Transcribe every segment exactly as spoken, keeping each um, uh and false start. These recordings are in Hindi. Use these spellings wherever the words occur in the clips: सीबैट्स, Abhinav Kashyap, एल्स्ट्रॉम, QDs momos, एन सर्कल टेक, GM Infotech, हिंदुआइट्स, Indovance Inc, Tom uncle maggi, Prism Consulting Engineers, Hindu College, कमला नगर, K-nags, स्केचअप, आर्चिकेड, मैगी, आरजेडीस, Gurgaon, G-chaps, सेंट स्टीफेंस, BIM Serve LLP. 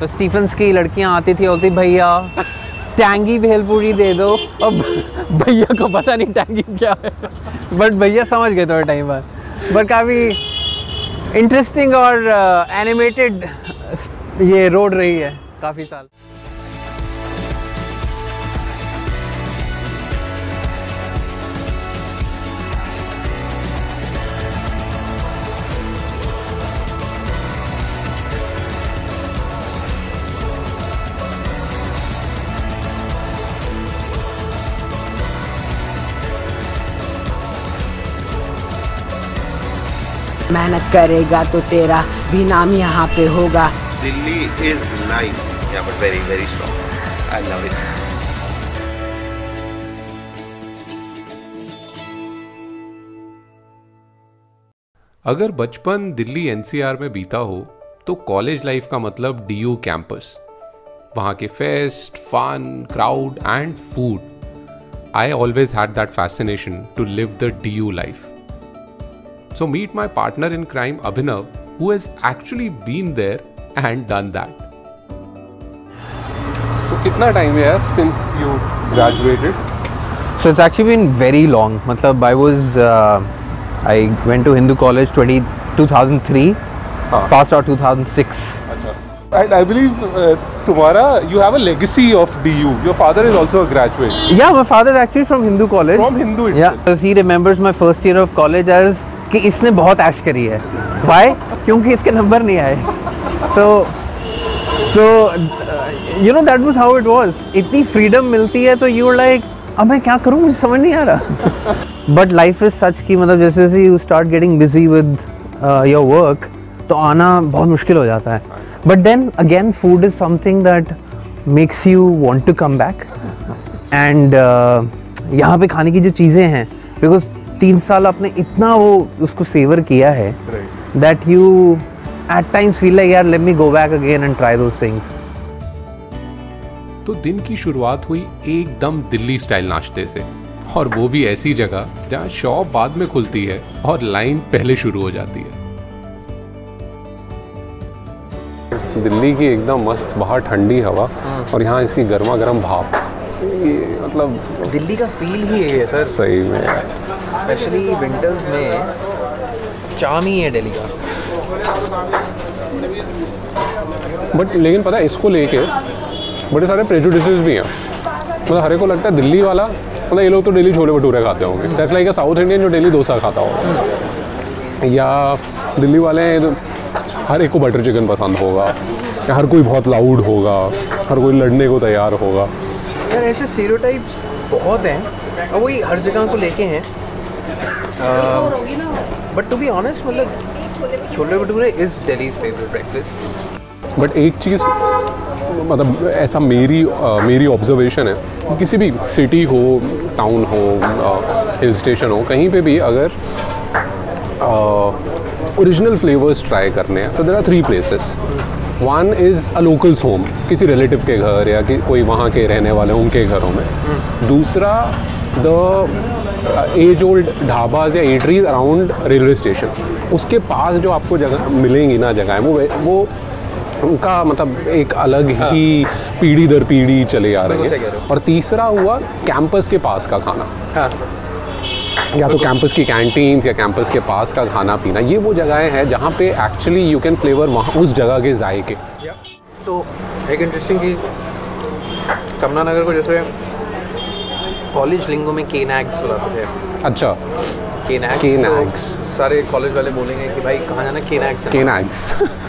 तो स्टीफेंस की लड़कियां आती थी बोलती भैया टैंगी भेलपूरी दे दो, और भैया को पता नहीं टैंगी क्या है, बट भैया समझ गए थोड़ा टाइम बाद। बट काफ़ी इंटरेस्टिंग और एनिमेटेड ये रोड रही है काफ़ी साल। मेहनत करेगा तो तेरा भी नाम यहाँ पे होगा। Delhi is nice, yeah, but very, very strong. I love it. अगर बचपन दिल्ली एनसीआर में बीता हो तो कॉलेज लाइफ का मतलब डीयू कैंपस, वहाँ के fest, fun, crowd and food. I always had that fascination to live the DU life. So meet my partner in crime Abhinav, who has actually been there and done that. So kitna time hai yaar since you graduated? So it's actually been very long. Matlab I was uh, I went to Hindu College twenty oh three, huh. Passed out two thousand six. Acha. And I believe uh, tumhara you have a legacy of D U. Your father is also a graduate. Yeah, my father is actually from Hindu College. From Hindu itself. Yeah, because he remembers my first year of college as कि इसने बहुत ऐश करी है। वाई? क्योंकि इसके नंबर नहीं आए। तो तो you know that was how it was. इतनी फ्रीडम मिलती है तो यू लाइक अब मैं क्या करूँ, मुझे समझ नहीं आ रहा। बट लाइफ इज सच कि मतलब जैसे जैसे you start getting busy with your work तो आना बहुत मुश्किल हो जाता है। But then again food is something that makes you want to come back. And यहाँ पे खाने की जो चीज़ें हैं, बिकॉज तीन साल आपने इतना वो उसको सेवर किया है that you at times feel like यार let me go back again and try those things. तो दिन की शुरुआत हुई एकदम दिल्ली स्टाइल नाश्ते से, और वो भी ऐसी जगह जहाँ शॉप बाद में खुलती है और लाइन पहले शुरू हो जाती है। दिल्ली की एकदम मस्त बाहर ठंडी हवा और यहाँ इसकी गर्मा गर्म भाप, ये मतलब दिल्ली का फील ही है सर। सही में स्पेशली विंटर्स में चाम ही है दिल्ली का। बट लेकिन पता है इसको लेके बड़े सारे प्रेजुडिसेस भी हैं। मतलब हर एक को लगता है दिल्ली वाला मतलब ये लोग तो डेली छोले भटूरे खाते होंगे, that's like a South Indian जो डेली डोसा खाता होगा, या दिल्ली वाले तो हर एक को बटर चिकन पसंद होगा, या हर कोई बहुत लाउड होगा, हर कोई लड़ने को तैयार होगा। यार ऐसे स्टीरियोटाइप्स बहुत हैं और वही हर जगह को लेके हैं। बट टू बी ऑनेस्ट मतलब chole bhature is Delhi's favourite breakfast. But एक चीज़ मतलब ऐसा मेरी आ, मेरी ऑब्जर्वेशन है, किसी भी सिटी हो, टाउन हो, हिल स्टेशन हो, कहीं पे भी अगर ओरिजिनल फ्लेवर्स ट्राई करने हैं तो there are three places. One is a locals home, किसी रिलेटिव के घर या कि कोई वहाँ के रहने वाले उनके घरों में। दूसरा द एज ओल्ड ढाबाज या एटरीज अराउंड रेलवे स्टेशन, उसके पास जो आपको जगह मिलेंगी ना जगह वो वो उनका मतलब एक अलग ही पीढ़ी दर पीढ़ी चले आ रही है। और तीसरा हुआ कैंपस के पास का खाना, या तो कैंपस की कैंटीन या कैंपस के पास का खाना पीना। ये वो जगहें हैं जहाँ पे एक्चुअली यू कैन फ्लेवर वहाँ उस जगह के जायके। तो एक इंटरेस्टिंग चीज़ कमला नगर को जैसे कॉलेज लिंगो में K-nags बुलाते हैं। अच्छा, K-nags K-nags सारे कॉलेज वाले बोलेंगे कि भाई कहाँ जाना, K-nags K-nags।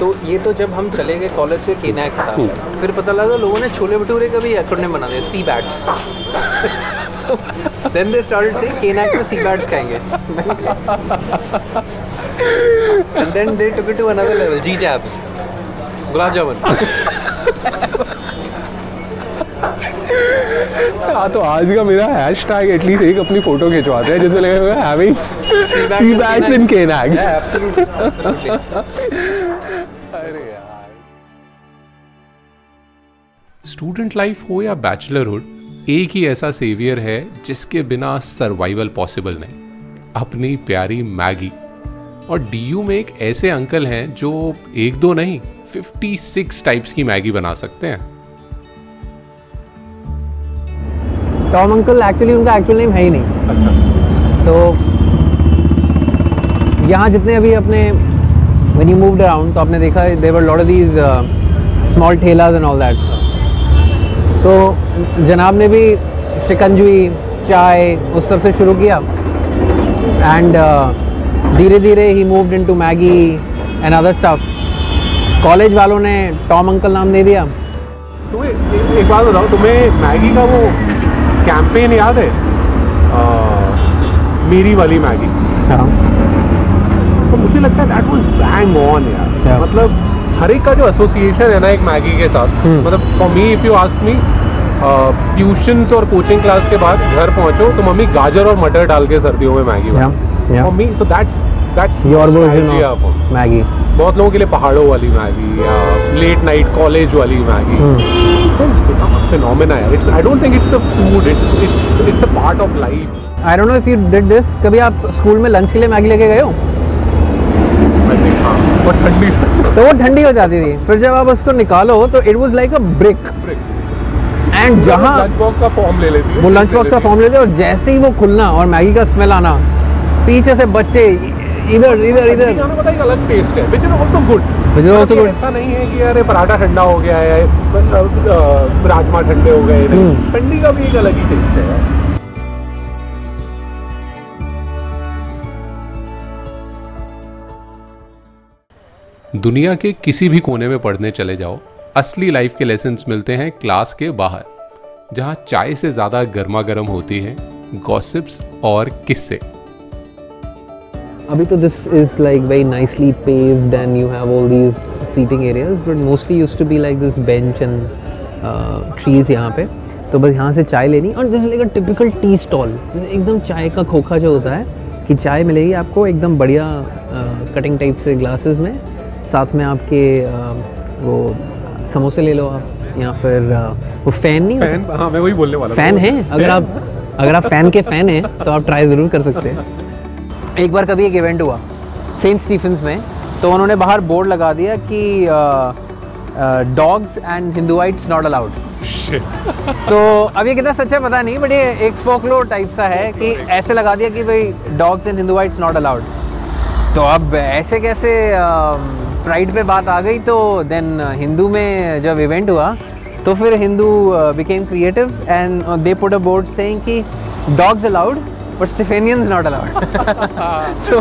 तो ये तो जब हम चले गए कॉलेज से K-nags था, फिर पता लगा लोगों ने छोले भटूरे का भी एक्रोनिम बना दिया, सी bats. Then they started saying K-nags में सीबैट्स खाएंगे। And then they took it to another level, G-chaps, gulab jamun. हाँ तो आज का मेरा हैशटैग एटलीस्ट एक अपनी फोटो खिंचवाते हैं जिसमें लगेगा having सीबैट्स इन K-nags। अरे यार, स्टूडेंट लाइफ हो या बैचलरहुड, एक ही ऐसा सेवियर है जिसके बिना सर्वाइवल पॉसिबल नहीं, अपनी प्यारी मैगी। और डीयू में एक ऐसे अंकल हैं जो एक दो नहीं छप्पन टाइप्स की मैगी बना सकते हैं। टॉम अंकल एक्चुअली उनका एक्चुअल नेम है ही नहीं। अच्छा। तो यहाँ जितने अभी अपने व्हेन यू मूव्ड अराउंड तो आपने देखा there were lot of these small ठेलाज एंड ऑल दैट। तो जनाब ने भी शिकंजवी, चाय उस सब से शुरू किया एंड धीरे धीरे ही moved into मैगी and other stuff. College वालों ने टॉम अंकल नाम दे दिया। तुम्हें एक बात बताओ, तुम्हें मैगी का वो कैंपेन याद है आ, मेरी वाली मैगी? हाँ। तो मुझे लगता है दैट वाज बैंग ऑन यार। मतलब हर एक का जो एसोसिएशन है ना एक मैगी के साथ, मतलब for me if you ask me, tuition और कोचिंग क्लास के बाद घर पहुंचो तो मम्मी गाजर और मटर डाल के सर्दियों में मैगी बनाती है। For me so that's that's your version of मैगी। बहुत लोगों के लिए पहाड़ों वाली मैगी या लेट नाइट कॉलेज वाली मैगी, it's become a phenomena यार। It's I don't think it's a food, it's it's it's a part of life. I don't know if you did this. कभी आप स्कूल में लंच के लिए मैगी लेके गए हो? बहुत ठंडी, तो वो ठंडी हो जाती थी, फिर जब आप उसको निकालो तो it was like a brick. And जहाँ लंच बॉक्स का फॉर्म ले लेती है, वो लंच बॉक्स का फॉर्म लेते और जैसे ही वो खुलना और मैगी का स्मेल आना, पीछे से बच्चे इधर इधर इधर, पता है अलग टेस्ट है, which is also good, which is also good। ऐसा नहीं है कि अरे पराठा ठंडा हो गया है, राजमा ठंडे हो गए, ठंडी का भी एक अलग ही टेस्ट है। दुनिया के किसी भी कोने में पढ़ने चले जाओ, असली लाइफ के लेसन्स मिलते हैं क्लास के बाहर, जहां चाय से ज़्यादा गर्मा गर्म होती है गॉसिप्स और किस्से। अभी तो this is like very nicely paved and you have all these seating areas, but mostly used to be like this bench and trees यहाँ पे। तो बस यहाँ से चाय लेनी और this is like a typical tea stall, एकदम चाय का खोखा जो होता है कि चाय मिलेगी आपको एकदम बढ़िया कटिंग टाइप से ग्लासेस में, साथ में आपके uh, वो समोसे ले लो आप, या फिर वो फैन नहीं होता? फैन, हाँ मैं वही बोलने वाला। फैन है, अगर आप अगर आप फैन के फैन हैं तो आप ट्राई ज़रूर कर सकते हैं। एक बार कभी एक इवेंट हुआ सेंट स्टीफेंस में, तो उन्होंने बाहर बोर्ड लगा दिया कि डॉग्स एंड हिंदुआइट्स नॉट अलाउड। तो अब ये कितना सच है पता नहीं, बट ये एक फोकलोर टाइप सा है कि ऐसे लगा दिया कि भाई डॉग्स एंड हिंदुआइट्स नॉट अलाउड। तो अब ऐसे कैसे uh, प्राइड पे बात आ गई, तो देन हिंदू में जब इवेंट हुआ तो फिर Hindu became creative and they put a board saying कि dogs allowed but Stephanians not allowed. So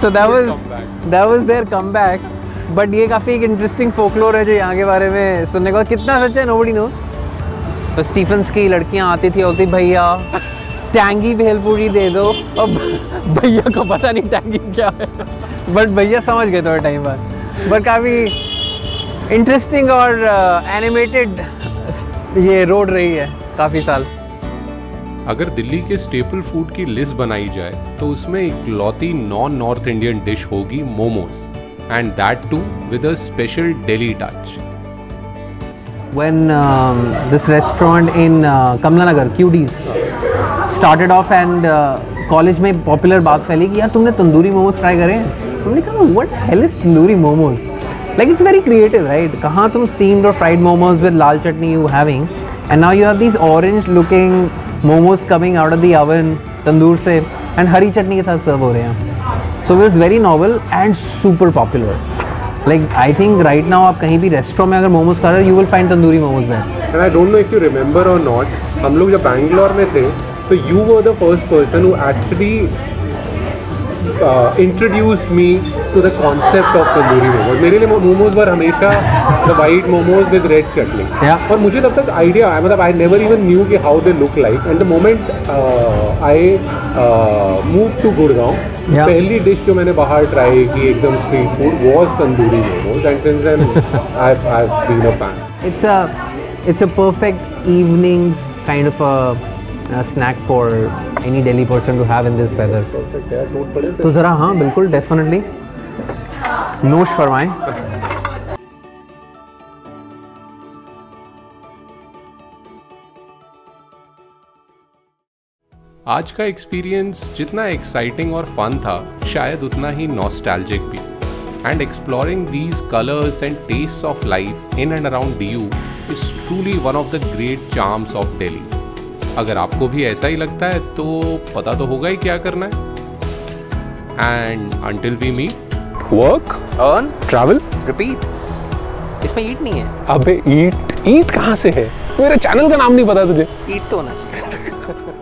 so that was that was their comeback. But ये काफ़ी एक इंटरेस्टिंग फोकलोर है जो यहाँ के बारे में सुनने को, कितना सच है नोबडी नोस। तो स्टीफेंस की लड़कियाँ आती थी, बोलती भैया टैंगी भेलपूरी दे दो, और भैया को पता नहीं टैंगी क्या है, बट भैया समझ गए थोड़ा टाइम बाद। बट काफ़ी इंटरेस्टिंग और एनिमेटेड ये रोड रही है काफ़ी साल। अगर दिल्ली के स्टेपल फूड की लिस्ट बनाई जाए तो उसमें एक लौती नॉन नॉर्थ इंडियन डिश होगी momos, and that too with a special Delhi touch. When this restaurant in कमला नगर QDs started off and college में पॉपुलर बात फैली कि यार तुमने तंदूरी मोमोज ट्राई करे हैं, तुमने कहा what hell is tandoori momos, like it's very creative right. कहाँ तुम स्टीम्ड और फ्राइड मोमोज विद लाल chutney you having, and now you have this orange looking momos coming out of the oven tandoor से, एंड हरी चटनी के साथ सर्व हो रहे हैं। So it was very novel and super popular. Like I think right now आप कहीं भी रेस्टोरेंट में अगर मोमोज खा रहे हो you will find tandoori momos there. And I don't know if you remember और नॉट, हम लोग जब बैंगलोर में थे so you were the first person who actually uh, introduced me to the concept of tandoori momos. मेरे लिए momos were हमेशा the white momos with red chutney. Yeah. और मुझे तब तक idea, मतलब I never even knew कि how they look like. And the moment uh, I uh, moved to Gurgaon, yeah. पहली dish जो मैंने बाहर try की एकदम street food was tandoori momos. And since then I've I've been a fan. It's a it's a perfect evening kind of a a snack for any Delhi person to have in this weather. Perfect yaar, toot pade se. तो ज़रा हाँ बिल्कुल definitely नोश फरमाएं। आज का एक्सपीरियंस जितना एक्साइटिंग और फन था, शायद उतना ही नॉस्टैल्जिक भी। and exploring these colors and tastes of life in and around D U is truly one of the great charms of Delhi. अगर आपको भी ऐसा ही लगता है तो पता तो होगा ही क्या करना है. And until we meet, work, earn, travel, repeat. इसमें eat नहीं है. अबे eat, eat कहाँ से है? मेरे चैनल का नाम नहीं पता तुझे. Eat तो होना चाहिए.